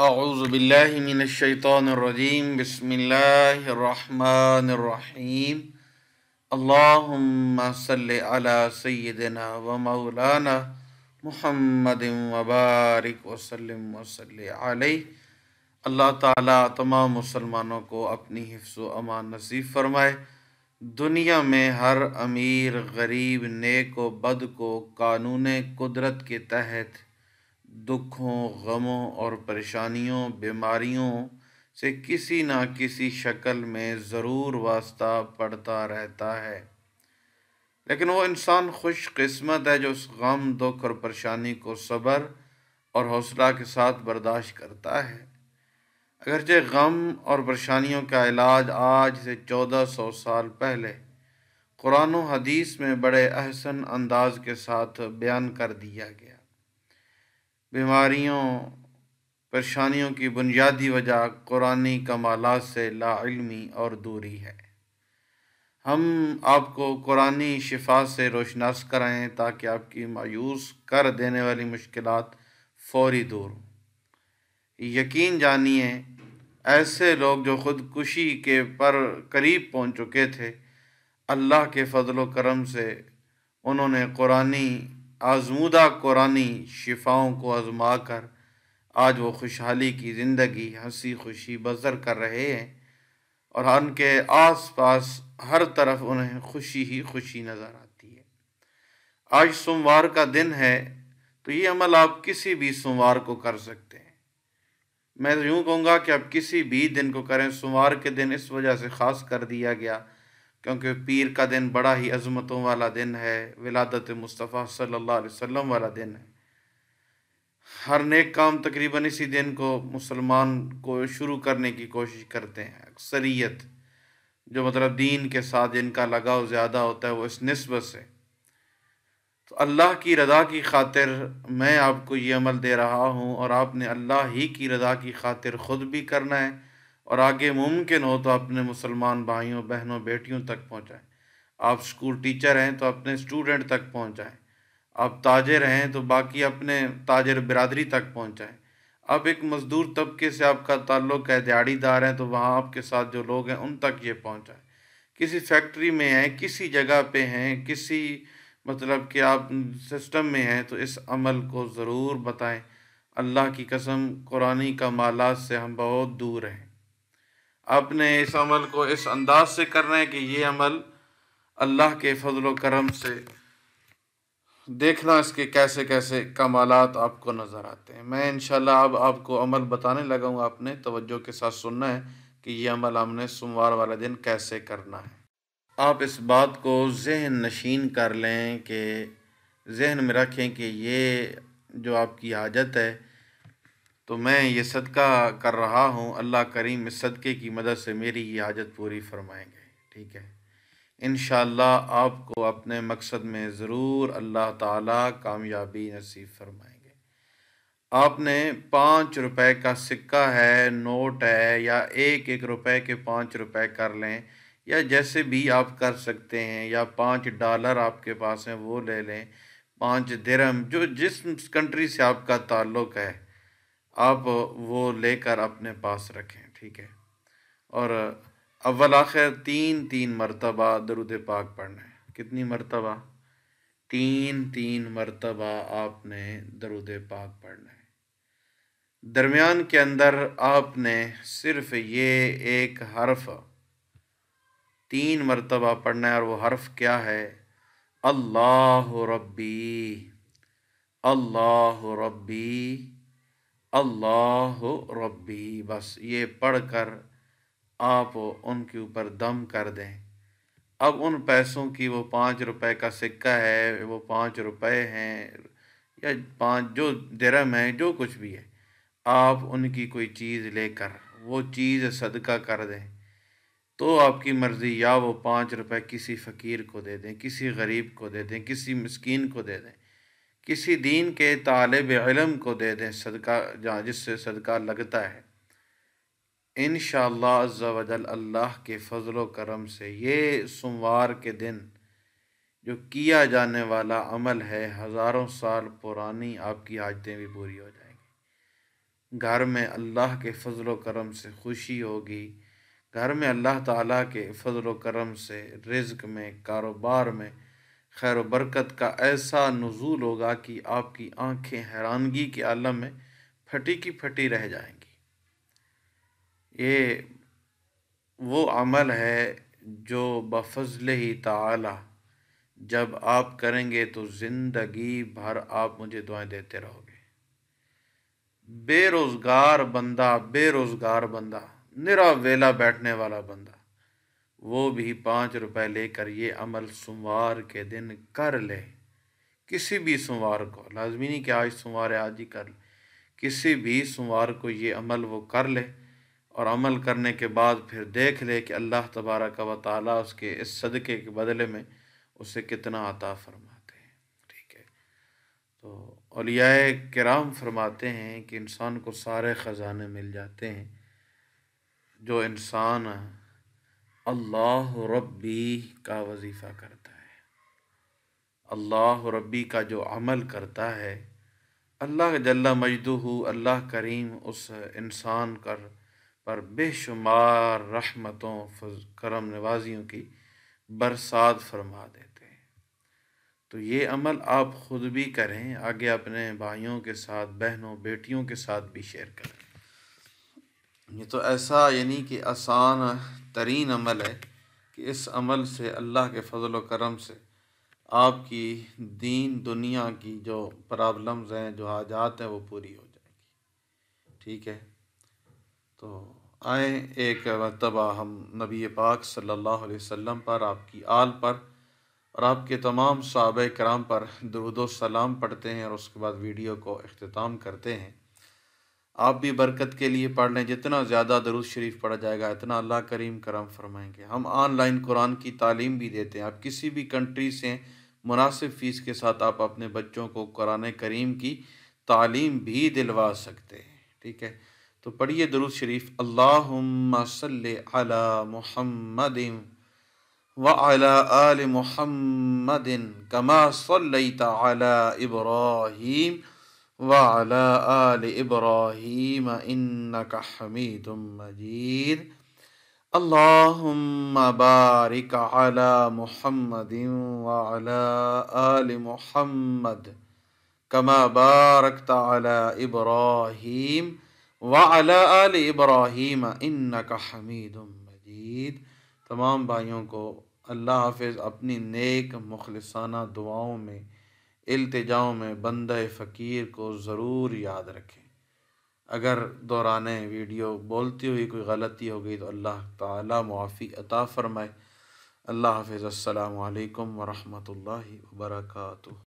अऊज़ु बिल्लाहि मिनश शैतानिर रजीम बिस्मिल्लाहिर रहमानिर रहीम अल्लाहुम्मा सल्लि अला सय्यिदिना व मौलाना मुहम्मदिन व बारिक व सल्लि अलैहि। अल्लाह ताला तमाम मुसलमानों को अपनी हिफ्ज़ व अमान नसीब फरमाए। दुनिया में हर अमीर गरीब नेक व बद को कानून कुदरत के तहत दुखों गमों और परेशानियों बीमारियों से किसी ना किसी शक्ल में ज़रूर वास्ता पड़ता रहता है, लेकिन वो इंसान खुश किस्मत है जो उस गम दुख और परेशानी को सब्र और हौसला के साथ बर्दाश्त करता है। अगरचे गम और परेशानियों का इलाज आज से 1400 साल पहले कुरान और हदीस में बड़े अहसन अंदाज के साथ बयान कर दिया गया। बीमारियों परेशानियों की बुनियादी वजह कुरानी कमालात से लाइल्मी और दूरी है। हम आपको कुरानी शिफा से रोशनास कराएँ ताकि आपकी मायूस कर देने वाली मुश्किलात फौरी दूर हों। यकीन जानिए, ऐसे लोग जो ख़ुदकुशी के पर करीब पहुँच चुके थे, अल्लाह के फजलो करम से उन्होंने कुरानी आजमूदा कुरानी शिफाओं को आजमा कर आज वो खुशहाली की ज़िंदगी हंसी खुशी बसर कर रहे हैं और उनके आस पास हर तरफ उन्हें खुशी ही खुशी नज़र आती है। आज सोमवार का दिन है, तो ये अमल आप किसी भी सोमवार को कर सकते हैं। मैं तो यूँ कहूँगा कि आप किसी भी दिन को करें। सोमवार के दिन इस वजह से ख़ास कर दिया गया क्योंकि पीर का दिन बड़ा ही अज़मतों वाला दिन है, विलादत मुस्तफ़ा सल्लल्लाहु अलैहि वसल्लम वाला दिन है। हर नेक काम तकरीबन इसी दिन को मुसलमान को शुरू करने की कोशिश करते हैं। अक्सरियत जो मतलब दीन के साथ जिनका लगाव ज़्यादा होता है वो इस निस्बत से। तो अल्लाह की रज़ा की खातिर मैं आपको ये अमल दे रहा हूँ और आपने अल्लाह ही की रज़ा की खातिर ख़ुद भी करना है और आगे मुमकिन हो तो अपने मुसलमान भाइयों बहनों बेटियों तक पहुँचाएँ। आप स्कूल टीचर हैं तो अपने स्टूडेंट तक पहुँचाएँ। आप ताजिर हैं तो बाकी अपने ताजिर बिरादरी तक पहुँचाएँ। आप एक मज़दूर तबके से आपका ताल्लुक़ है, दिहाड़ीदार हैं तो वहाँ आपके साथ जो लोग हैं उन तक ये पहुँचाएँ। किसी फैक्ट्री में हैं, किसी जगह पे हैं, किसी मतलब कि आप सिस्टम में हैं तो इस अमल को ज़रूर बताएँ। अल्लाह की कसम कुरानी कमालात से हम बहुत दूर हैं। आपने इस अमल को इस अंदाज से करना है कि ये अमल अल्लाह के फजलो करम से देखना इसके कैसे कैसे कमालात आपको नज़र आते हैं। मैं इंशाल्लाह अब आपको अमल बताने लगा हूँ, आपने तवज्जो के साथ सुनना है कि ये अमल हमने सोमवार वाले दिन कैसे करना है। आप इस बात को जहन नशीन कर लें, कि जहन में रखें कि ये जो आपकी हाजत है तो मैं ये सदका कर रहा हूँ, अल्लाह करीम इस सदक़े की मदद से मेरी ये हाजत पूरी फरमाएंगे। ठीक है, इंशाअल्लाह आपको अपने मकसद में ज़रूर अल्लाह ताला कामयाबी नसीब फरमाएंगे। आपने 5 रुपए का सिक्का है, नोट है, या 1-1 रुपए के 5 रुपए कर लें, या जैसे भी आप कर सकते हैं, या $5 आपके पास हैं वो ले लें, 5 दिरहम जो जिस कंट्री से आपका ताल्लुक़ है आप वो लेकर अपने पास रखें। ठीक है, और अव्वल आखिर 3-3 मरतबा दरूद पाक पढ़ना है। कितनी मरतबा? 3-3 मरतबा आपने दरूद पाक पढ़ना है। दरमियान के अंदर आपने सिर्फ ये एक हर्फ 3 मरतबा पढ़ना है, और वो हर्फ क्या है? अल्लाहु रब्बी, अल्लाहु रब्बी, अल्लाह रब्बी। बस ये पढ़कर आप उनके ऊपर दम कर दें। अब उन पैसों की, वो 5 रुपए का सिक्का है, वो 5 रुपए हैं, या 5 जो दिरहम है, जो कुछ भी है, आप उनकी कोई चीज़ लेकर वो चीज़ सदका कर दें। तो आपकी मर्ज़ी, या वो 5 रुपए किसी फ़कीर को दे दें, किसी गरीब को दे दें, किसी मिस्कीन को दे दें, किसी दीन के तालिब इल्म को दे दें, सदका जहाँ जिससे सदका लगता है। इंशाअल्लाह अज़्ज़ा वजल अल्लाह के फजलो करम से ये सोमवार के दिन जो किया जाने वाला अमल है, हज़ारों साल पुरानी आपकी हाजतें भी पूरी हो जाएंगी। घर में अल्लाह के फजल करम से खुशी होगी, घर में अल्लाह ताला के फजल करम से रिज्क में, कारोबार में खैर बरकत का ऐसा नुज़ूल होगा कि आपकी आंखें हैरानगी के आलम में फटी की फटी रह जाएंगी। ये वो अमल है जो बफजले ही ताला जब आप करेंगे तो ज़िंदगी भर आप मुझे दुआएं देते रहोगे। बेरोज़गार बंदा, निरावेला बैठने वाला बंदा, वो भी 5 रुपए लेकर ये अमल सोमवार के दिन कर ले, किसी भी सोमवार को, लाजमी नहीं कि आज सोमवार है आज ही कर ले, किसी भी सोमवार को ये अमल वो कर ले। और अमल करने के बाद फिर देख ले कि अल्लाह तबारक व तआला उसके इस सदक़े के बदले में उसे कितना अता फरमाते हैं। ठीक है, तो औलियाए किराम फरमाते हैं कि इंसान को सारे ख़जाने मिल जाते हैं। जो इंसान अल्लाह रब्बी का वजीफ़ा करता है, अल्लाह रब्बी का जो अमल करता है, अल्लाह जल्ला मजदूहू, अल्लाह करीम उस इंसान पर बेशुमार रहमतों करम नवाजियों की बरसात फरमा देते हैं। तो ये अमल आप ख़ुद भी करें, आगे अपने भाइयों के साथ, बहनों बेटियों के साथ भी शेयर करें। ये तो ऐसा यानी कि आसान तरीन अमल है कि इस अमल से अल्लाह के फजल और करम से आपकी दीन दुनिया की जो प्रॉब्लम्स हैं, जो हाजात हैं, वो पूरी हो जाएगी। ठीक है, तो आए एक मरतबा हम नबी पाक सल्लल्लाहु अलैहि वसल्लम पर, आपकी आल पर और आपके तमाम सहाबा कराम पर दुरूद व सलाम पढ़ते हैं और उसके बाद वीडियो को इख्तिताम करते हैं। आप भी बरकत के लिए पढ़ लें, जितना ज़्यादा दरूद शरीफ पढ़ा जाएगा इतना अल्लाह करीम करम फरमाएंगे। हम ऑनलाइन कुरान की तालीम भी देते हैं, आप किसी भी कंट्री से मुनासिब फ़ीस के साथ आप अपने बच्चों को कुरान करीम की तालीम भी दिलवा सकते हैं। ठीक है, तो पढ़िए दरूद शरीफ, अल्लाहुम्मा सल्लि अला मुहम्मदिन व अला आलि मुहम्मदिन कमा सल्लैता अला इब्राहीम वाला आल इब्राहीम इन्नका हमीदुम मजीद, अल्लाहुम्मा बारिक अला मुहम्मदिन वाला आल मुहम्मद कमा बारकता अला इब्राहीम वाला आल इब्राहीम इन्नका हमीदुम मजीद। तमाम भाइयों को अल्लाह हाफिज़ अपनी नेक मुखलिसाना दुआओं में, इल्तिजाओं में बंदे फ़कीर को ज़रूर याद रखें। अगर दौराने वीडियो बोलती हुई कोई ग़लती हो गई तो अल्लाह ताला मुआफ़ी अता फ़रमाए। अल्लाह हाफ़िज़, अस्सलामु अलैकुम वरहमतुल्लाहि वबरकातुह।